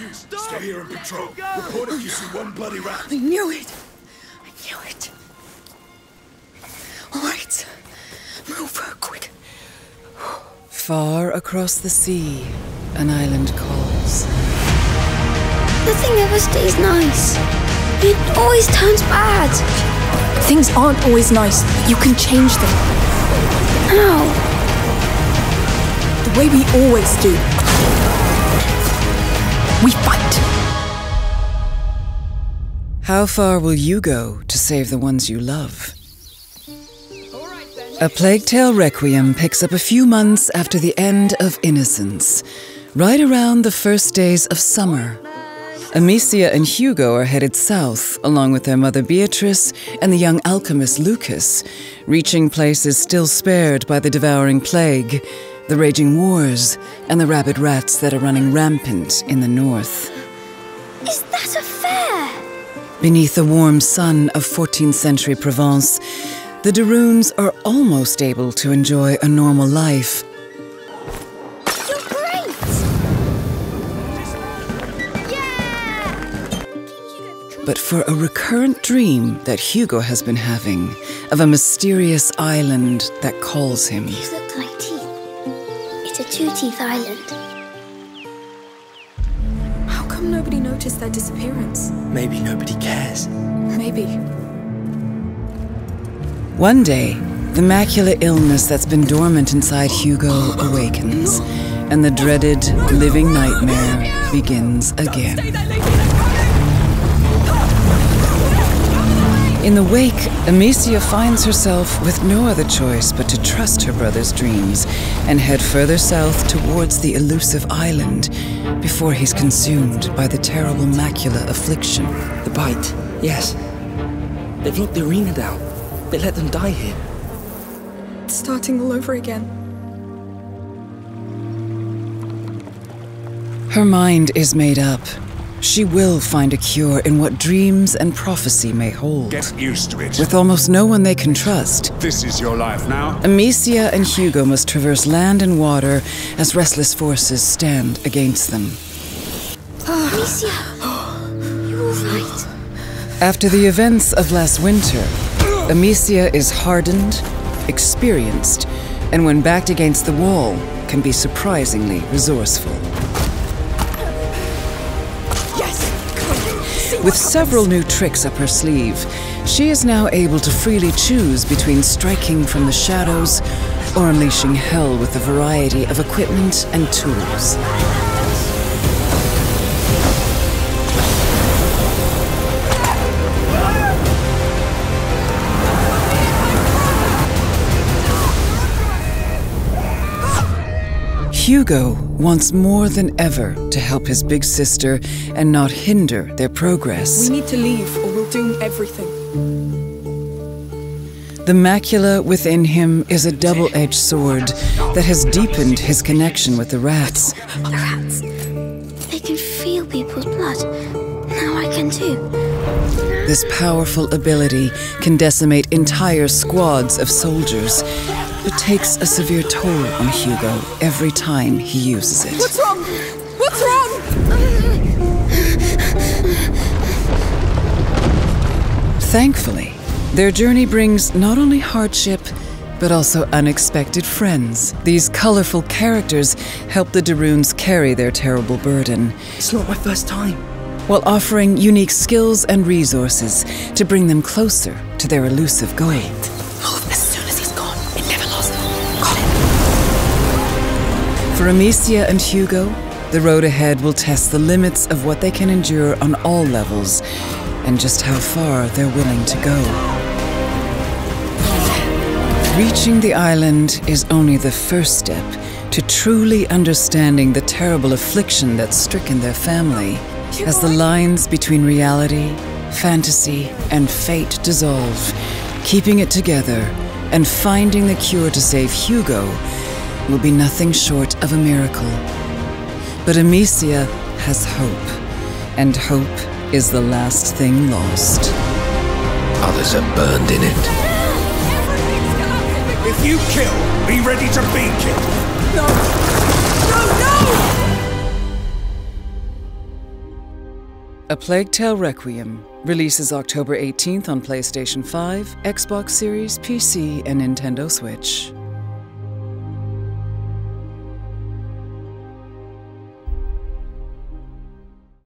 You stay here and patrol. Report if you see one bloody rat. I knew it. I knew it. All right. Move her quick. Far across the sea, an island calls. The thing never stays nice. It always turns bad. Things aren't always nice. You can change them. How? The way we always do. We fight. How far will you go to save the ones you love? A Plague Tale Requiem picks up a few months after the end of Innocence, right around the first days of summer. Amicia and Hugo are headed south, along with their mother Beatrice and the young alchemist Lucas, reaching places still spared by the devouring plague, the raging wars, and the rabid rats that are running rampant in the north. Is that a fair? Beneath the warm sun of 14th century Provence, the De Runes are almost able to enjoy a normal life. You're great! Yeah! But for a recurrent dream that Hugo has been having of a mysterious island that calls him. These look like teeth. It's a two-teeth island. How come nobody noticed their disappearance? Maybe nobody cares. Maybe. One day, the macula illness that's been dormant inside Hugo awakens, and the dreaded living nightmare begins again. In the wake, Amicia finds herself with no other choice but to trust her brother's dreams and head further south towards the elusive island before he's consumed by the terrible macula affliction. The bite, yes. They've knocked the arena down. They let them die here. It's starting all over again. Her mind is made up. She will find a cure in what dreams and prophecy may hold. Get used to it. With almost no one they can trust. This is your life now. Amicia and Hugo must traverse land and water as restless forces stand against them. Amicia, you're all right. After the events of last winter, Amicia is hardened, experienced, and when backed against the wall, can be surprisingly resourceful. Yes. With several new tricks up her sleeve, she is now able to freely choose between striking from the shadows or unleashing hell with a variety of equipment and tools. Hugo wants more than ever to help his big sister and not hinder their progress. We need to leave or we'll doom everything. The macula within him is a double-edged sword that has deepened his connection with the rats. The rats. They can feel people's blood. Now I can too. This powerful ability can decimate entire squads of soldiers. It takes a severe toll on Hugo every time he uses it. What's wrong? What's wrong? Thankfully, their journey brings not only hardship, but also unexpected friends. These colorful characters help the De Runes carry their terrible burden. It's not my first time. While offering unique skills and resources to bring them closer to their elusive goal. For Amicia and Hugo, the road ahead will test the limits of what they can endure on all levels, and just how far they're willing to go. Reaching the island is only the first step to truly understanding the terrible affliction that's stricken their family. As the lines between reality, fantasy, and fate dissolve, keeping it together and finding the cure to save Hugo will be nothing short of a miracle. But Amicia has hope, and hope is the last thing lost. Others are burned in it. If you kill, be ready to be killed. No! No, no! A Plague Tale: Requiem releases October 18th on PlayStation 5, Xbox Series, PC, and Nintendo Switch.